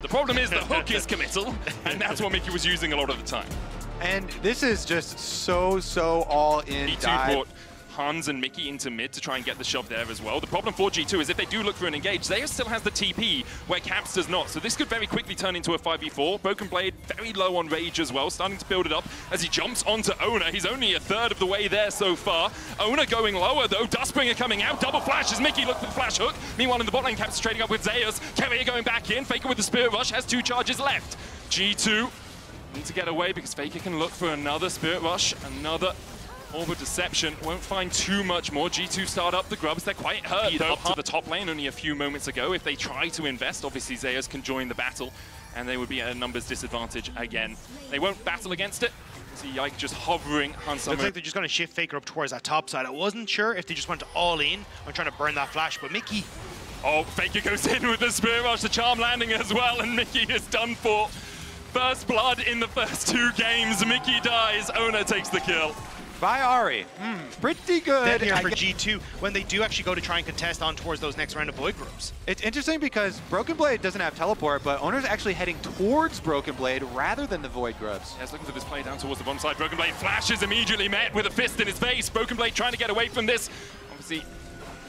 The problem is the hook is committal, and that's what Mickey was using a lot of the time. And this is just so all-in dive. Brought Hans and Mickey into mid to try and get the shove there as well. The problem for G2 is if they do look for an engage, Zayas still has the TP where Caps does not. So this could very quickly turn into a 5v4. Broken Blade very low on rage as well, starting to build it up as he jumps onto Oner. He's only a third of the way there so far. Oner going lower though, Dustbringer coming out, double flash as Mickey looks for the flash hook. Meanwhile in the bot lane, Caps is trading up with Zayas. Carrier going back in, Faker with the Spirit Rush, has two charges left. G2 need to get away because Faker can look for another Spirit Rush, another Orbit Deception. Won't find too much more. G2 start up the grubs. They're quite hurt though. Up to the top lane only a few moments ago. If they try to invest, obviously Zayas can join the battle and they would be at a numbers disadvantage again. They won't battle against it. See Yike just hovering on somewhere. Looks like they're just going to shift Faker up towards that top side. I wasn't sure if they just went all in on trying to burn that flash, but Mickey... Oh, Faker goes in with the Spirit Rush, the Charm landing as well, and Mickey is done for. First blood in the first two games. Mickey dies, Oner takes the kill. By Ari, pretty good here for G2 when they do actually go to try and contest on towards those next round of void groups. It's interesting because Broken Blade doesn't have teleport, but Oner's actually heading towards Broken Blade rather than the void grubs. Yeah, it's looking for this play down towards the bottom side. Broken Blade flashes, immediately met with a fist in his face. Broken Blade trying to get away from this. Obviously,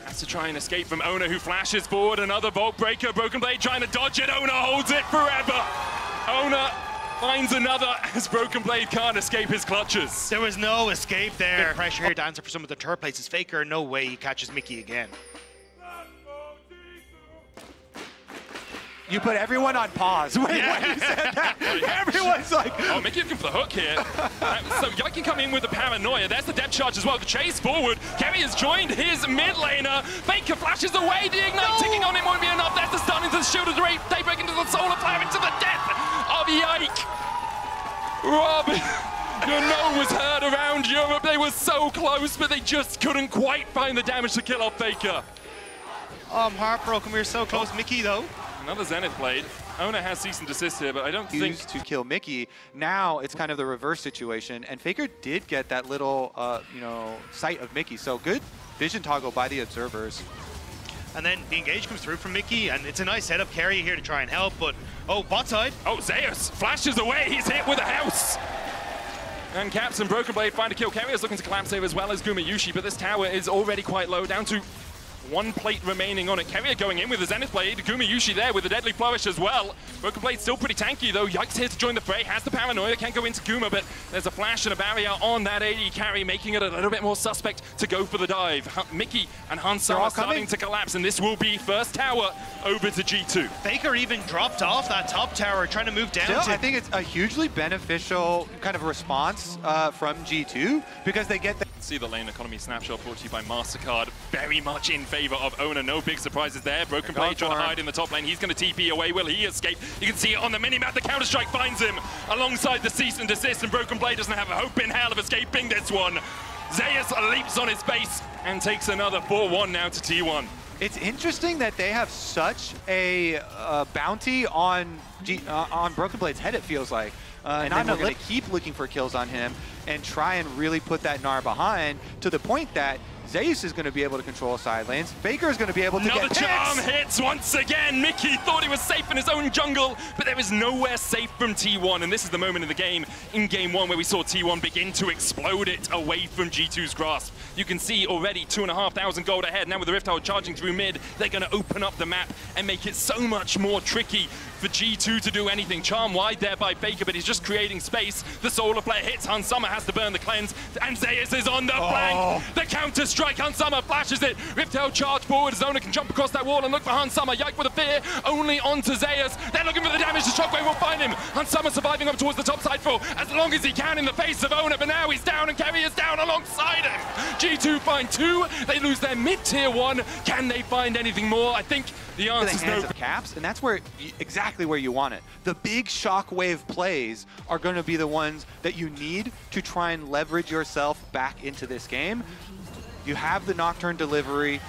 has to try and escape from Oner, who flashes forward. Another Bolt Breaker. Broken Blade trying to dodge it. Oner holds it forever. Oner finds another as Broken Blade can't escape his clutches. There was no escape there. Big pressure here to answer for some of the turret plates. It's Faker, no way he catches Mickey again. You put everyone on pause. Wait, when you said that, everyone's like... Oh, Mickey looking for the hook here. So Yike can come in with the paranoia. There's the depth charge as well. Chase forward. Kerry has joined his mid laner. Faker flashes away. The Ignite ticking on him won't be enough. There's the stun into the shield of the Wraith. They break into the solar flare, into the death of Yike. Rob, your know was heard around Europe. They were so close, but they just couldn't quite find the damage to kill off Faker. Oh, I'm heartbroken. We were so close. Mickey, though. Another Zenith Blade. Oner has cease and desist here, but I don't think... to kill Mickey. Now it's kind of the reverse situation, and Faker did get that little, you know, sight of Mickey, so good vision toggle by the observers. And then the engage comes through from Mickey, and it's a nice setup. Carry here to try and help, but... Oh, bot side. Oh, Zayas flashes away. He's hit with a house. And Caps and Broken Blade find a kill. Carrier's looking to collapse here as well as Gumayusi, but this tower is already quite low, down to... one plate remaining on it. Carrier going in with the Zenith Blade. Gumayusi there with a deadly flourish as well. Broken Blade still pretty tanky though. Yike's here to join the fray. Has the paranoia. Can't go into Guma, but there's a flash and a barrier on that AD carry, making it a little bit more suspect to go for the dive. Mickey and Hans Sama are starting to collapse, and this will be first tower over to G2. Faker even dropped off that top tower, trying to move down. Still, I think it's a hugely beneficial kind of response from G2 because they get the... See the lane economy snapshot brought to you by MasterCard. Very much in favor of Oner. No big surprises there. Broken Blade trying to hide in the top lane. He's going to TP away. Will he escape? You can see it on the minimap. The Counter-Strike finds him alongside the cease and desist, and Broken Blade doesn't have a hope in hell of escaping this one. Zayas leaps on his face and takes another 4-1 now to T1. It's interesting that they have such a bounty on Broken Blade's head, it feels like. And I'm going to keep looking for kills on him and try and really put that Gnar behind, to the point that Zayas is going to be able to control side lanes. Faker is going to be able to get picks. Another charm hits once again. Mickey thought he was safe in his own jungle, but there is nowhere safe from T1. And this is the moment in the game, in game one, where we saw T1 begin to explode it away from G2's grasp. You can see already 2,500 gold ahead. Now with the Rift Herald charging through mid, they're going to open up the map and make it so much more tricky for G2 to do anything. Charm wide there by Faker, but he's just creating space. The solar flare hits. Hans Sama has to burn the cleanse, and Zayas is on the flank. The Counter-Strike. Hans Sama flashes it. Rift Herald charge forward. Zona can jump across that wall and look for Hans Sama. Yike with a fear, only onto Zayas. They're looking for the damage. The shockwave will find him. Hans Sama surviving up towards the top side for as long as he can in the face of Oner, but now he's down, and Carry is down alongside him. G2 find two. They lose their mid-tier one. Can they find anything more? I think the answer is no. Caps, and that's where exactly where you want it. The big shockwave plays are going to be the ones that you need to try and leverage yourself back into this game. You have the Nocturne delivery.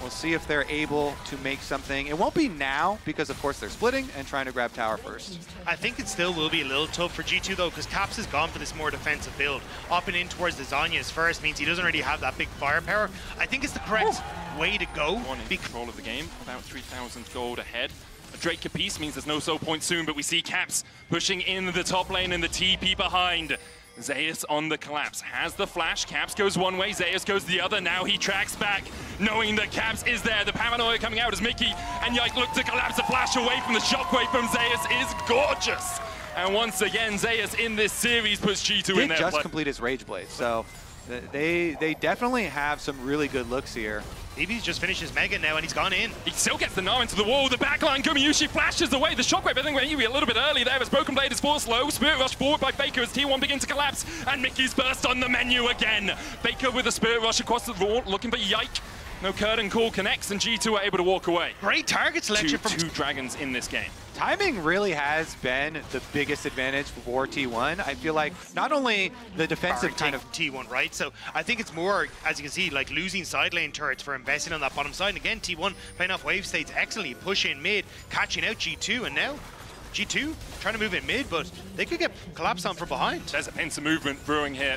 We'll see if they're able to make something. It won't be now because, of course, they're splitting and trying to grab tower first. I think it still will be a little tough for G2, though, because Caps has gone for this more defensive build. Opping in towards the Zanyas first means he doesn't really have that big firepower. I think it's the correct way to go. One in control of the game, about 3,000 gold ahead. A Drake apiece means there's no soul point soon, but we see Caps pushing in the top lane and the TP behind. Zayas on the collapse, has the flash, Caps goes one way, Zayas goes the other, now he tracks back, knowing that Caps is there. The paranoia coming out as Mickey and Yike look to collapse, a flash away from the shockwave from Zayas is gorgeous. And once again, Zayas in this series puts G2 in their play. He just completed his Rage Blade, so they definitely have some really good looks here. Evie's just finished his Mega now and he's gone in. He still gets the Gnar into the wall. The backline, Gumayusi flashes away. The Shockwave, I think maybe a little bit early there as Broken Blade is forced low. Spirit Rush forward by Faker as T1 begin to collapse. And Mickey's burst on the menu again. Faker with a Spirit Rush across the wall, looking for Yike. No curtain call connects and G2 are able to walk away. Great target selection from two dragons in this game. Timing really has been the biggest advantage for T1. I feel like not only the defensive kind of T1, right? So I think it's more, as you can see, like losing side lane turrets for investing on that bottom side. And again, T1 playing off wave states excellently, pushing mid, catching out G2, and now G2 trying to move in mid, but they could get collapsed on from behind. There's a pincer movement brewing here.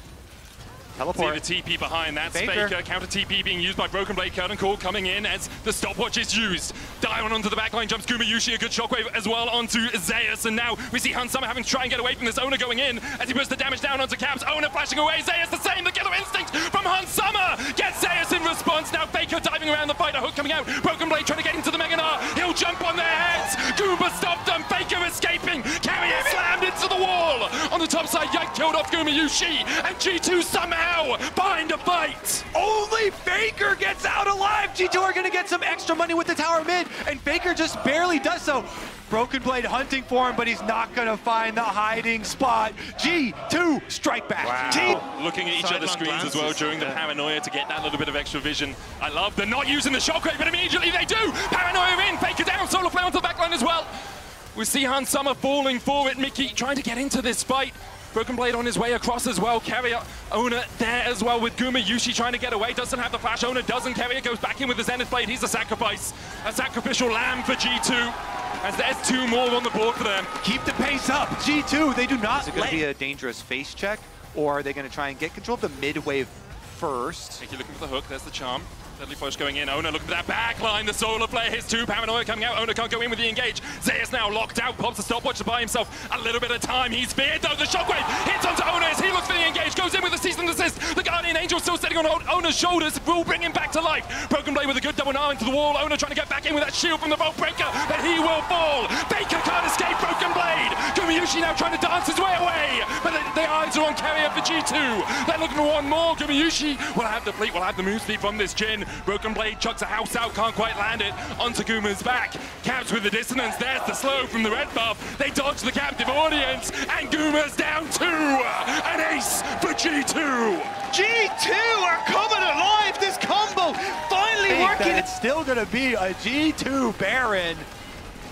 Teleport. See the TP behind, that's Faker. Counter TP being used by Broken Blade. Curtain call coming in as the stopwatch is used. Dion onto the backline, jumps Gumayusi, a good shockwave as well onto Zayas. And now we see Hans Sama having to try and get away from this. Oner going in as he puts the damage down onto Caps. Oner flashing away, Zayas the same. The killer instinct from Hans Sama gets Zayas in response. Now Faker diving around the fighter, hook coming out. Broken Blade trying to get into the Mega Gnar. He'll jump on their heads. Gooba stopped them, Faker escaping. Carrier slammed into the wall. On the top side, Yike killed off Gumayusi and G2 somehow find a fight! Only Faker gets out alive! G2 are gonna get some extra money with the tower mid, and Faker just barely does so. Broken Blade hunting for him, but he's not gonna find the hiding spot. G2 strike back. Wow. Looking at each other's screens as well during the paranoia to get that little bit of extra vision. I love they're not using the shockwave, but immediately they do! Paranoia in, Faker down, solar flare onto the backline as well. We see Hans Sama falling for it, Mickey trying to get into this fight. Broken Blade on his way across as well. Carrier, Oner there as well with Gumayusi trying to get away. Doesn't have the flash. Oner doesn't. Carrier goes back in with his Zenith Blade. He's a sacrifice. A sacrificial lamb for G2. As there's two more on the board for them. Keep the pace up. G2, they do not. Is it going to be a dangerous face check? Or are they going to try and get control of the midwave first? Mickey looking for the hook. There's the charm. Deadly Flash going in. Oner looking for that backline. The solar flare hits two. Paranoia coming out. Oner can't go in with the engage. Zayas now locked out. Pops a stopwatch to buy himself a little bit of time. He's feared though. The shockwave hits onto Oner as he looks for the engage. Goes in with a cease and desist. The Guardian Angel still sitting on Oner's shoulders. Will bring him back to life. Broken Blade with a good double arm into the wall. Oner trying to get back in with that shield from the Bolt Breaker. But he will fall. Faker can't escape Broken Blade. Gumayusi now trying to dance his way away. But the eyes are on Carrier for G2. They're looking for one more. Gumayusi will have the fleet. Will have the move speed from this Jhin. Broken Blade chucks a house out, can't quite land it, onto Guma's back. Caps with the dissonance, there's the slow from the red buff. They dodge the captive audience, and Guma's down two! An ace for G2! G2 are coming alive, this combo finally working! It's still gonna be a G2 Baron.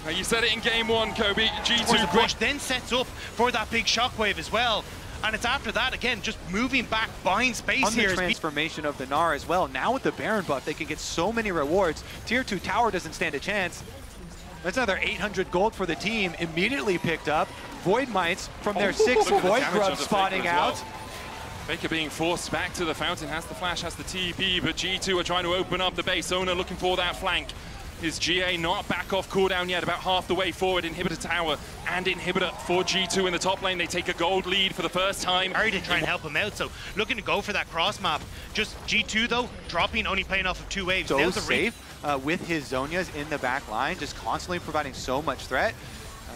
Now you said it in game one, Kobe. G2 push then sets up for that big shockwave as well. And it's after that, again, just moving back, buying space on here. On the transformation of the Gnar as well. Now with the Baron buff, they can get so many rewards. Tier 2 tower doesn't stand a chance. That's another 800 gold for the team, immediately picked up. Void Mites from their six Void Grub spotting out. Faker being forced back to the fountain, has the flash, has the TP, but G2 are trying to open up the base. Oner looking for that flank. His GA not back off cooldown yet, about half the way forward. Inhibitor tower and inhibitor for G2 in the top lane. They take a gold lead for the first time. Harry to try and help him out, so looking to go for that cross map. Just G2 though, dropping, only playing off of two waves. So safe with his Zonias in the back line, just constantly providing so much threat.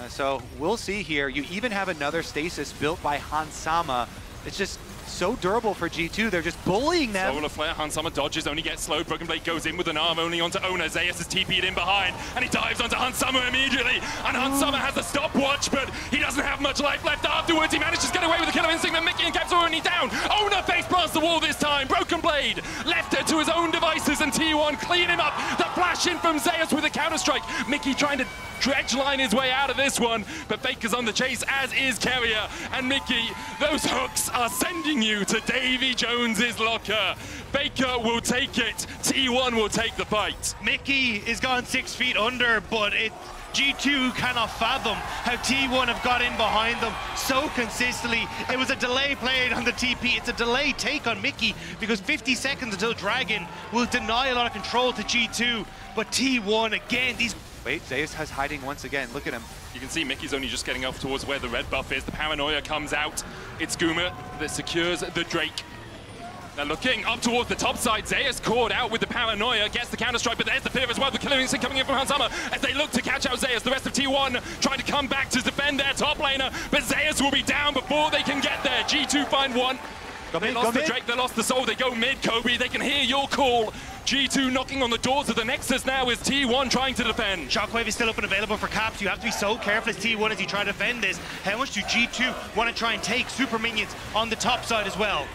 So we'll see here. You even have another stasis built by Hans Sama. It's just so durable for G2, they're just bullying them. Solar Flare, Hans Sama dodges, only gets slowed. Broken Blade goes in with an arm only onto Oner. Zayas is TP'd in behind, and he dives onto Hans Sama immediately. And Hans Sama has a stopwatch, but he doesn't have much life left afterwards. He manages to get away with a killer instinct, but Mickey and Caps are only down. Oner face blasts the wall this time. Broken Blade left it to his own devices, and T1 clean him up. The flash in from Zayas with a counter-strike. Mickey trying to dredge line his way out of this one, but Faker's on the chase, as is Carrier. And Mickey, those hooks are sending you to Davy Jones's locker. Faker will take it, T1 will take the fight. Mickey is gone 6 feet under, but G2 cannot fathom how T1 have got in behind them so consistently. It was a delay played on the TP. It's a delay take on Mickey because 50 seconds until Dragon will deny a lot of control to G2. But T1 again, these Wait, Zayas has hiding once again. Look at him. You can see Mickey's only just getting off towards where the red buff is. The paranoia comes out. It's Guma that secures the Drake. Now looking up towards the top side, Zayas caught out with the paranoia, gets the counter-strike, but there's the fear as well. The killing instinct coming in from Hans Sama as they look to catch out Zayas. The rest of T1 trying to come back to defend their top laner, but Zayas will be down before they can get there. G2 find one. They lost the Drake, they lost the soul, they go mid, Kobe. They can hear your call. G2 knocking on the doors of the Nexus now as T1 trying to defend. Shockwave is still up and available for Caps. You have to be so careful as T1 as you try to defend this. How much do G2 want to try and take super minions on the top side as well?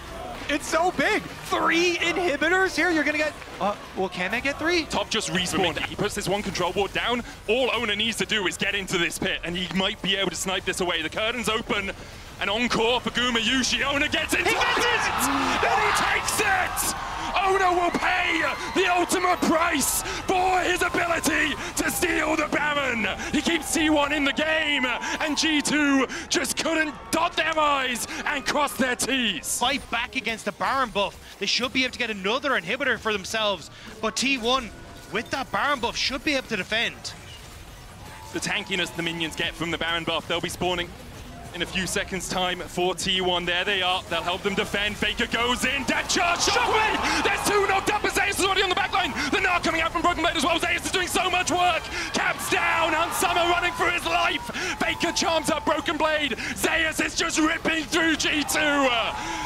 It's so big! 3 inhibitors here, you're gonna get... well, can they get 3? Top just respawned. He puts this one control ward down. All Oner needs to do is get into this pit, and he might be able to snipe this away. The curtain's open. An encore for Gumayusi. Oner gets it! He gets it! And he takes it! Oner will pay the ultimate price for his ability to steal the Baron. He keeps T1 in the game, and G2 just couldn't dot their I's and cross their T's. Fight back against the Baron buff. They should be able to get another inhibitor for themselves, but T1, with that Baron buff, should be able to defend. The tankiness the minions get from the Baron buff, they'll be spawning in a few seconds' time for T1. There they are. They'll help them defend. Faker goes in. Dead charge. Shockwave! There's 2 knocked up, but Zayas is already on the back line. The knock coming out from Broken Blade as well. Zayas is doing so much work. Caps down. Hans Sama running for his life. Faker charms up Broken Blade. Zayas is just ripping through G2.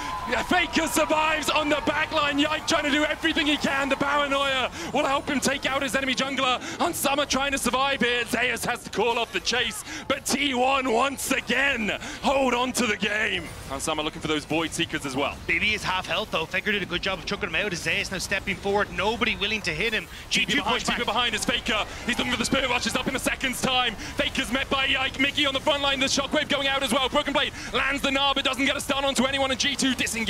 Faker survives on the back line. Yike trying to do everything he can. The paranoia will help him take out his enemy jungler. Hans Sama trying to survive here. Zayas has to call off the chase, but T1 once again hold on to the game. Hans Sama looking for those Void Seekers as well. BB is half health though. Faker did a good job of chucking him out. Zayas now stepping forward. Nobody willing to hit him. G2 push back. Behind is Faker. He's looking for the Spirit Rush. It's up in a second's time. Faker's met by Yike. Mickey on the front line. The Shockwave going out as well. Broken Blade lands the Gnar, but doesn't get a stun onto anyone, and G2 disengage.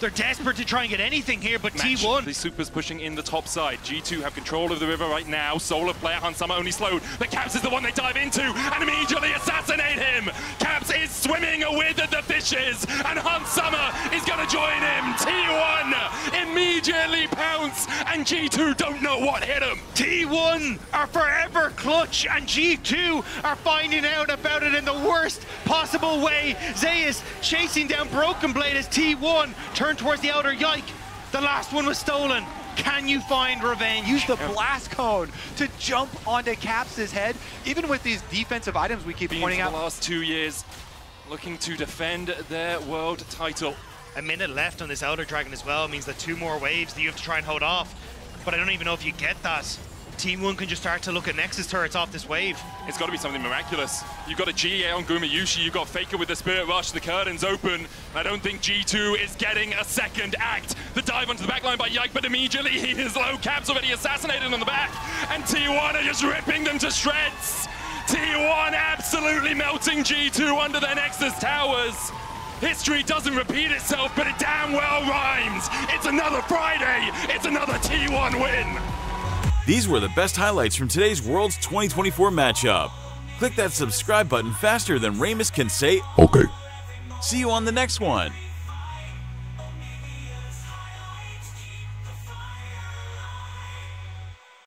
They're desperate to try and get anything here, but match. T1... The Super's pushing in the top side. G2 have control of the river right now. Solar player Hans Sama only slowed. The Caps is the one they dive into and immediately assassinate him. Caps is swimming with the fishes, and Hans Sama is going to join him. T1 immediately pounce, and G2 don't know what hit him. T1 are forever clutch, and G2 are finding out about it in the worst possible way. Zayas chasing down Broken Blade as T1 turn towards the outer. Yike, the last one was stolen. Can you find revenge? Use the blast cone to jump onto Caps' head. Even with these defensive items we keep pointing out. The last 2 years, looking to defend their world title. A minute left on this Elder Dragon as well means that 2 more waves that you have to try and hold off. But I don't even know if you get that. Team 1 can just start to look at Nexus turrets off this wave. It's got to be something miraculous. You've got a GA on Gumayusi, you've got Faker with the Spirit Rush, the curtain's open. I don't think G2 is getting a second act. The dive onto the backline by Yike, but immediately he is low. Caps already assassinated on the back, and T1 are just ripping them to shreds. T1 absolutely melting G2 under their Nexus towers. History doesn't repeat itself, but it damn well rhymes. It's another Friday, it's another T1 win. These were the best highlights from today's Worlds 2024 matchup. Click that subscribe button faster than Ramus can say, okay. See you on the next one.